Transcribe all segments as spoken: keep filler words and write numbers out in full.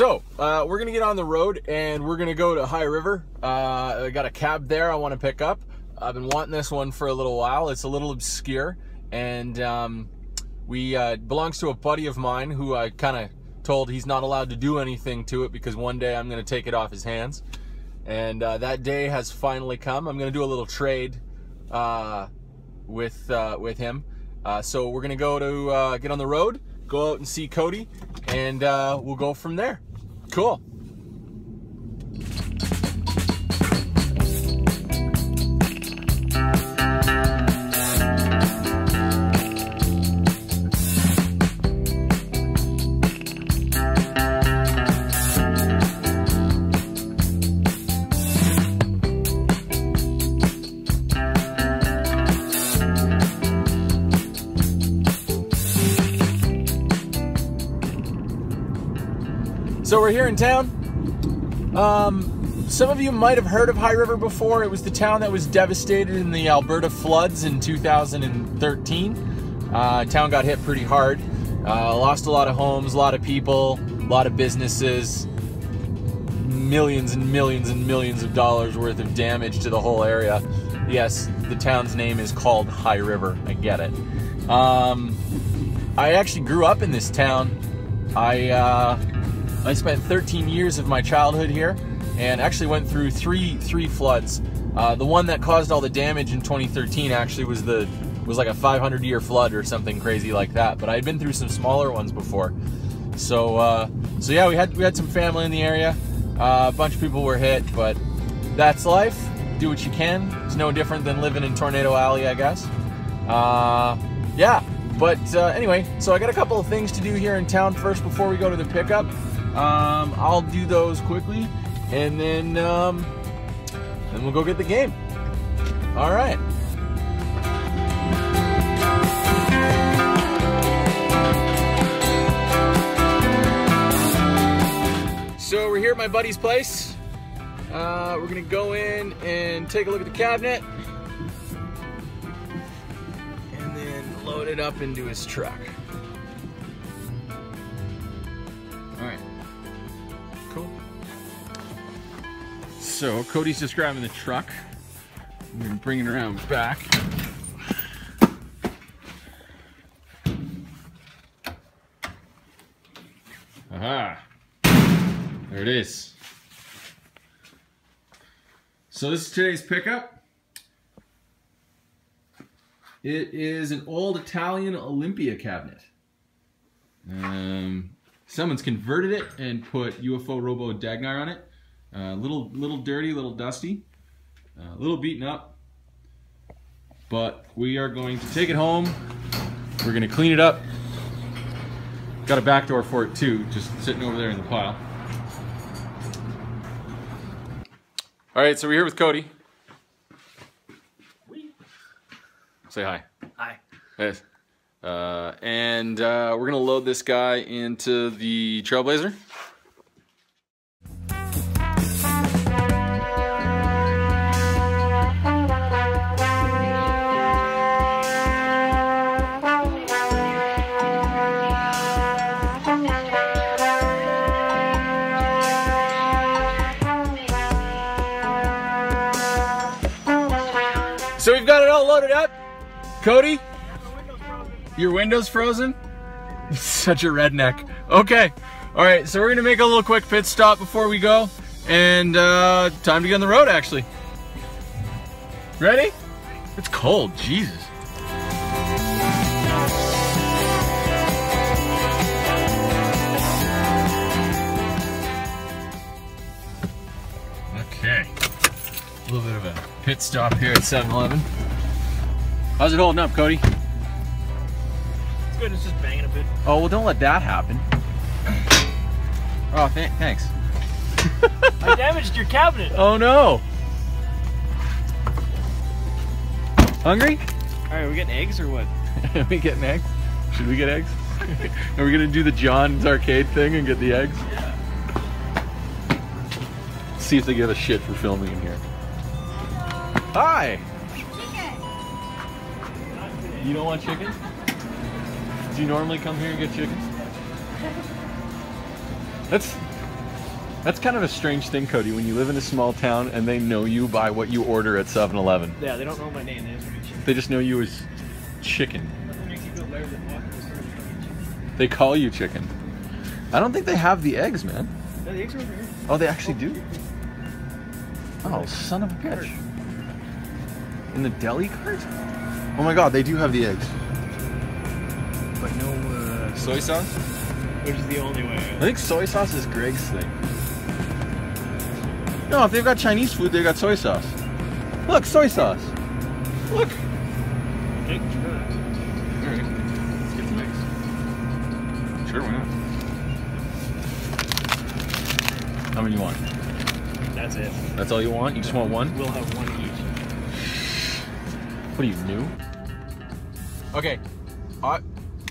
So uh, we're gonna get on the road and we're gonna go to High River. Uh, I got a cab there I want to pick up. I've been wanting this one for a little while. It's a little obscure, and um, we uh, belongs to a buddy of mine who I kind of told he's not allowed to do anything to it because one day I'm gonna take it off his hands. And uh, that day has finally come. I'm gonna do a little trade uh, with uh, with him. Uh, so we're gonna go to uh, get on the road, go out and see Cody, and uh, we'll go from there. Cool. So we're here in town. Um, some of you might have heard of High River before. It was the town that was devastated in the Alberta floods in two thousand thirteen. Uh, town got hit pretty hard. Uh, lost a lot of homes, a lot of people, a lot of businesses. Millions and millions and millions of dollars worth of damage to the whole area. Yes, the town's name is called High River. I get it. Um, I actually grew up in this town. I... Uh, I spent thirteen years of my childhood here, and actually went through three three floods. Uh, the one that caused all the damage in twenty thirteen actually was the was like a five hundred year flood or something crazy like that. But I had been through some smaller ones before, so uh, so yeah, we had we had some family in the area. Uh, a bunch of people were hit, but that's life. Do what you can. It's no different than living in Tornado Alley, I guess. Uh, yeah. But uh, anyway, so I got a couple of things to do here in town first before we go to the pickup. Um, I'll do those quickly, and then um, then we'll go get the game. All right. So we're here at my buddy's place. Uh, we're gonna go in and take a look at the cabinet, and then load it up into his truck. So Cody's just grabbing the truck and bringing it around back. Aha! There it is. So this is today's pickup. It is an old Italian Olympia cabinet. Um, someone's converted it and put U F O Robo Dangar on it. A uh, little, little dirty, little dusty, a uh, little beaten up, but we are going to take it home. We're going to clean it up. Got a back door for it too, just sitting over there in the pile. All right, so we're here with Cody. Say hi. Hi. Yes. Uh, and uh, we're going to load this guy into the Trailblazer. So we've got it all loaded up. Cody? Your window's frozen? Such a redneck. Okay. All right, so we're gonna make a little quick pit stop before we go, and uh, time to get on the road, actually. Ready? It's cold, Jesus. Okay. A little bit of a pit stop here at seven eleven. How's it holding up, Cody? It's good, it's just banging a bit. Oh, well, don't let that happen. Oh, th thanks. I damaged your cabinet. Oh, no. Hungry? All right, are we getting eggs or what? Are we getting eggs? Should we get eggs? Are we going to do the John's Arcade thing and get the eggs? Yeah. Let's see if they give a shit for filming in here. Hi! Chicken! You don't want chicken? Do you normally come here and get chicken? That's That's kind of a strange thing, Cody, when you live in a small town and they know you by what you order at seven eleven. Yeah, they don't know my name. They just know me chicken. They just know you as chicken. They call you chicken. I don't think they have the eggs, man. Yeah, the eggs are over here. Oh, they actually do? Oh, son of a bitch. In the deli cart? Oh my god, they do have the eggs. But no uh, soy sauce? Which is the only way. I think soy sauce is Greg's thing. No, if they've got Chinese food, they've got soy sauce. Look, soy sauce. Look. Egg churros. Alright, let's get some eggs. Sure, why not? How many you want? That's it. That's all you want? You just want one? We'll have one each. What are you, new? Okay. Uh,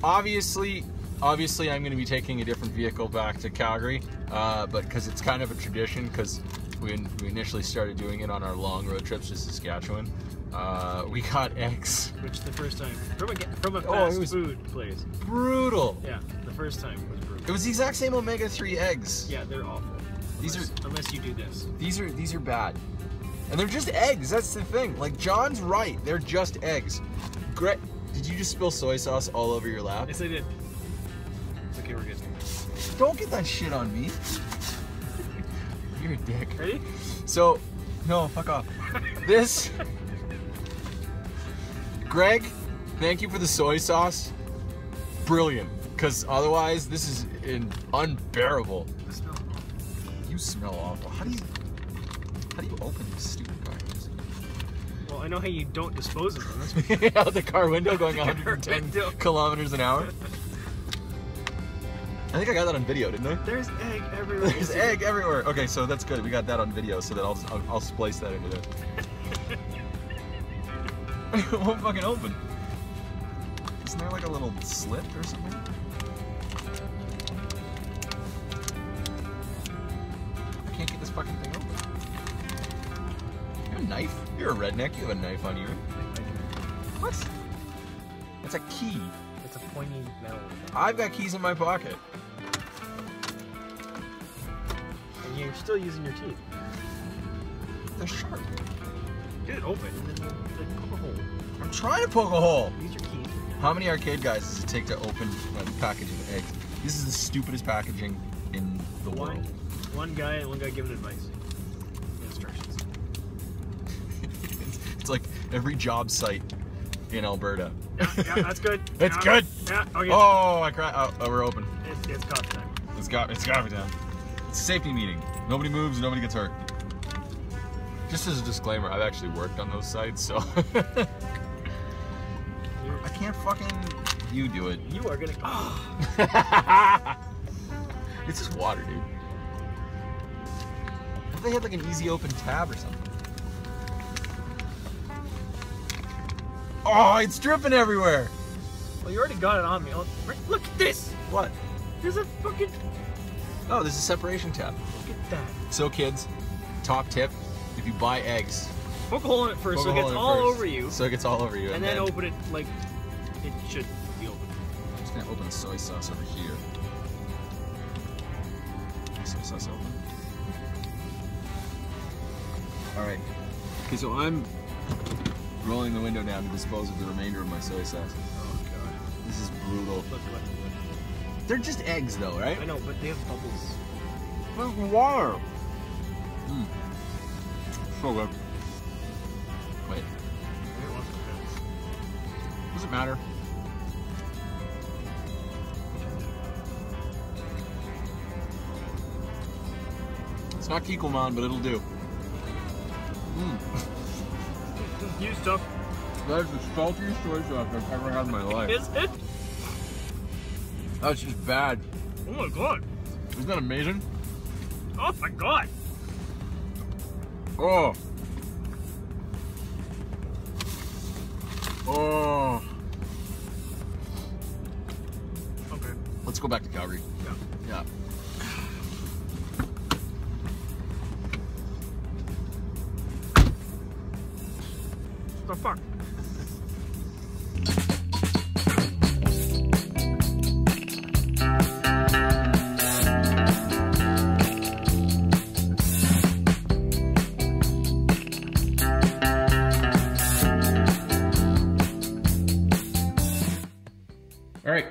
obviously, obviously I'm going to be taking a different vehicle back to Calgary, uh, but because it's kind of a tradition, because we, we initially started doing it on our long road trips to Saskatchewan. Uh, we got eggs. Which the first time, from a, from a fast oh, food place. Brutal. Yeah, the first time was brutal. It was the exact same omega three eggs. Yeah, they're awful. These unless, are unless you do this. These are these are bad. And they're just eggs, that's the thing. Like, John's right, they're just eggs. Greg, did you just spill soy sauce all over your lap? Yes, I did. It's okay, we're good. Don't get that shit on me. You're a dick. Ready? So, no, fuck off. This... Greg, thank you for the soy sauce. Brilliant. Because otherwise, this is in unbearable. This smells awful. You smell awful. How do you... How do you open this stupid car? Well, I know how you don't dispose of them. That's out the car window going one hundred ten kilometers an hour. I think I got that on video, didn't I? There's egg everywhere. There's egg everywhere. Okay, so that's good. We got that on video, so that I'll I'll, I'll splice that into there. It won't fucking open. Isn't there like a little slit or something? I can't get this fucking thing open. You have a knife? You're a redneck. You have a knife on you. What? It's a key. It's a pointy metal. I've got keys in my pocket. And you're still using your teeth. They're sharp. Get it open and then like, poke a hole. I'm trying to poke a hole. Use your key. How many arcade guys does it take to open like, a package of eggs? This is the stupidest packaging in the one, world. One guy and one guy giving advice. Instructions. it's, it's like every job site in Alberta. Yeah, yeah, that's good. It's yeah, good. Yeah, okay. Oh, I cried. Oh, oh, we're open. It's, it's coffee time. It's got. It's coffee time. It's a safety meeting. Nobody moves. Nobody gets hurt. Just as a disclaimer, I've actually worked on those sites, so I can't fucking. You do it. You are gonna. Oh. It's just water, dude. What if they had like an easy open tab or something? Oh, it's dripping everywhere! Well, you already got it on me. Look at this! What? There's a fucking... Oh, there's a separation tab. Look at that. So, kids, top tip, if you buy eggs... Poke a hole in it first so it gets all over you. So it gets all over you. And, and then, then open it like it should be open. I'm just going to open the soy sauce over here. Soy sauce open. Alright. Okay, so I'm... rolling the window down to dispose of the remainder of my soy sauce. Oh god. This is brutal. Look, look, look. They're just eggs though, right? I know, but they have bubbles. But water! Mm. So good. Wait. Does it matter? It's not Kikkoman, but it'll do. Mmm. New stuff. That is the saltiest soy sauce I've ever had in my life. Is it? That's just bad. Oh my god. Isn't that amazing? Oh my god. Oh. Oh. Okay. Let's go back to Calgary. Yeah. Yeah. The fuck?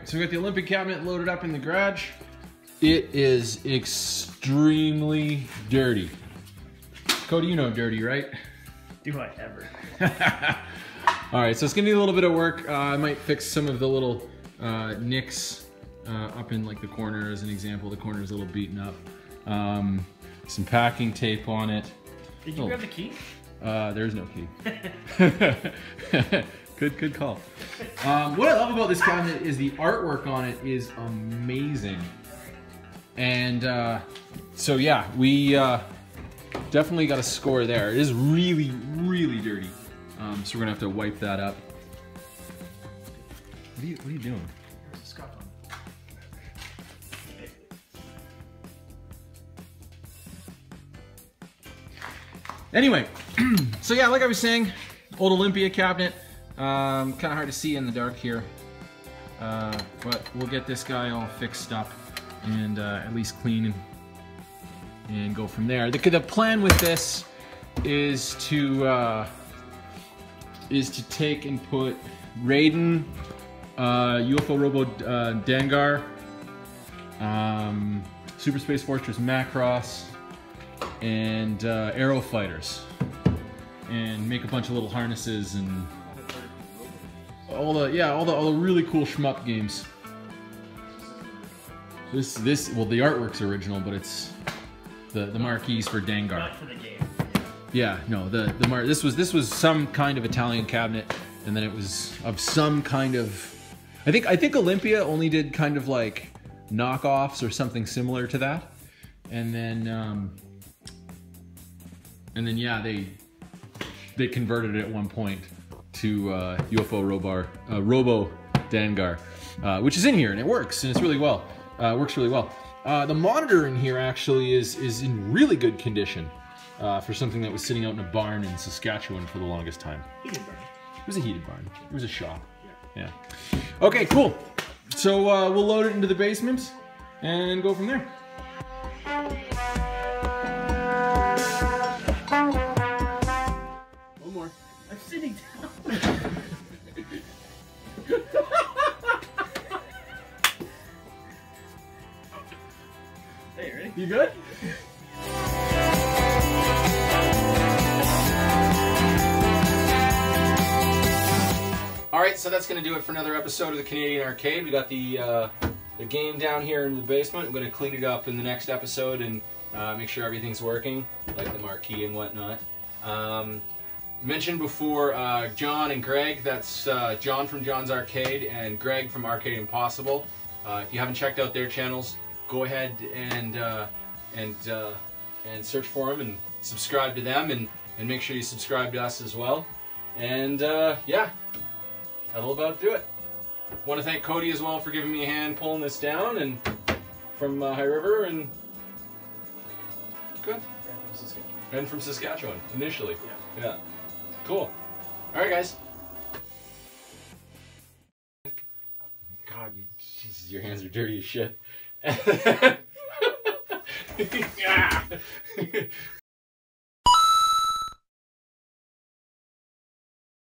so we got the Olympic cabinet loaded up in the garage. It is extremely dirty. Cody, you know dirty, right? Do I ever. All right, so it's gonna need a little bit of work. Uh, I might fix some of the little uh, nicks uh, up in like the corner as an example. The corner's a little beaten up. Um, some packing tape on it. Did you oh. grab the key? Uh, there's no key. Good, good call. Um, what I love about this cabinet is the artwork on it is amazing. And uh, so yeah, we uh, definitely got a score there. It is really, really dirty. Um, so we're gonna have to wipe that up. What are you, what are you doing? There's a scuff on it. Anyway, so yeah, like I was saying, old Olympia cabinet. Um, kind of hard to see in the dark here, uh, but we'll get this guy all fixed up and uh, at least clean and, and go from there. The, the plan with this is to uh, is to take and put Raiden, uh, U F O Robo uh, Dangar, um, Super Space Fortress Macross, and uh, Aero Fighters, and make a bunch of little harnesses and. All the yeah, all the all the really cool shmup games. This this well, the artwork's original, but it's the the marquees for Dangar. Not for the game. Yeah, no, the the mar this was this was some kind of Italian cabinet, and then it was of some kind of. I think I think Olympia only did kind of like knockoffs or something similar to that, and then um, and then yeah, they they converted it at one point to uh, U F O Robar, uh, Robo Dangar, uh, which is in here and it works and it's really well. Uh, works really well. Uh, the monitor in here actually is is in really good condition uh, for something that was sitting out in a barn in Saskatchewan for the longest time. Heated barn. It was a heated barn. It was a shop. Yeah. yeah. Okay, cool. So uh, we'll load it into the basement and go from there. One more. I'm sitting down. Hey, ready? You good? All right, so that's going to do it for another episode of the Canadian Arcade. We got the uh, the game down here in the basement. I'm going to clean it up in the next episode and uh, make sure everything's working, like the marquee and whatnot. Um, Mentioned before, uh, John and Greg. That's uh, John from John's Arcade and Greg from Arcade Impossible. Uh, if you haven't checked out their channels, go ahead and uh, and uh, and search for them and subscribe to them, and and make sure you subscribe to us as well. And uh, yeah, that'll about do it. Want to thank Cody as well for giving me a hand pulling this down, and from uh, High River and good and from Saskatchewan initially. Yeah. yeah. Cool. All right, guys. God, you, Jesus, your hands are dirty as shit. Yeah.